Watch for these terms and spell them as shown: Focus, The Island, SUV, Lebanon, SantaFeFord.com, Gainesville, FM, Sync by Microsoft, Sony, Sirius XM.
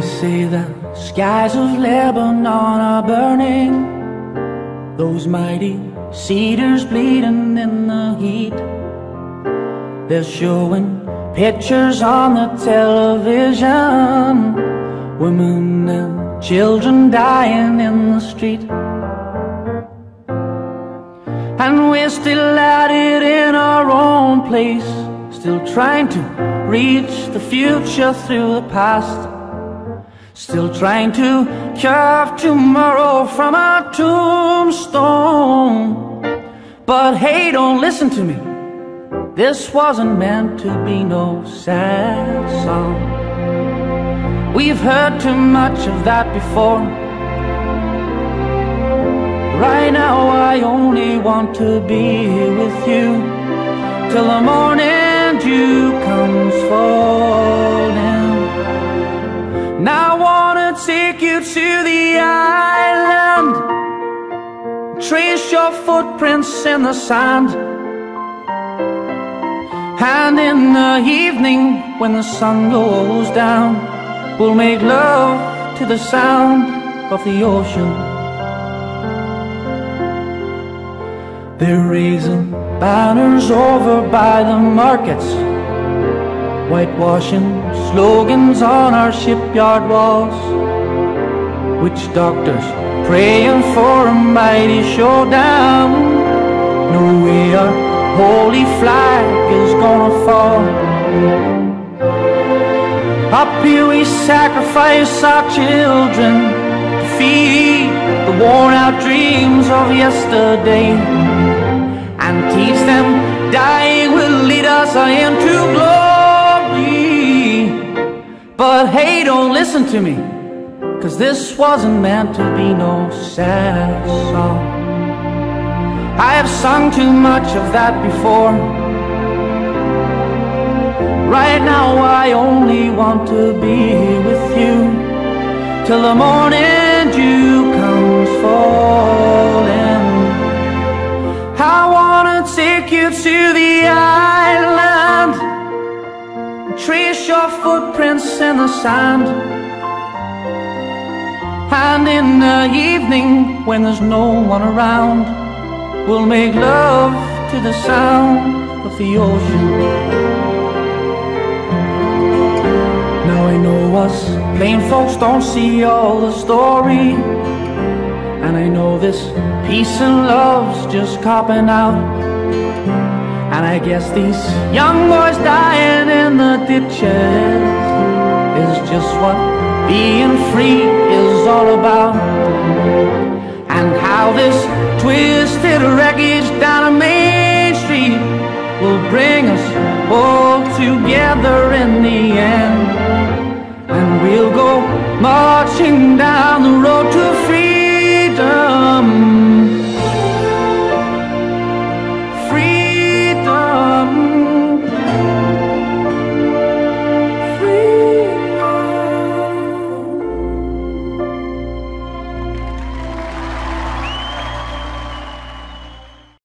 They say the skies of Lebanon are burning, those mighty cedars bleeding in the heat. They're showing pictures on the television, women and children dying in the street. And we're still at it in our own place, still trying to reach the future through the past, still trying to carve tomorrow from our tombstone. But hey, don't listen to me, this wasn't meant to be no sad song. We've heard too much of that before. Right now I only want to be here with you till the morning dew comes falling. Now I wanna take you to the island, trace your footprints in the sand, and in the evening when the sun goes down, we'll make love to the sound of the ocean. They're raising banners over by the markets, whitewashing slogans on our shipyard walls. Witch doctors praying for a mighty showdown. No way our holy flag is gonna fall. Up here we sacrifice our children to feed the worn-out dreams of yesterday, and teach them dying will lead us into glory. But hey, don't listen to me, 'cause this wasn't meant to be no sad song. I have sung too much of that before. Right now I only want to be with you till the morning dew comes falling. I wanna take you to the island, trace your footprints in the sand, and in the evening when there's no one around, we'll make love to the sound of the ocean. Now I know us plain folks don't see all the story, and I know this peace and love's just copping out, and I guess these young boys dying in the ditches is just what being free is all about. And how this twisted wreckage down a Main Street will bring us all together in the end, and we'll go marching down the road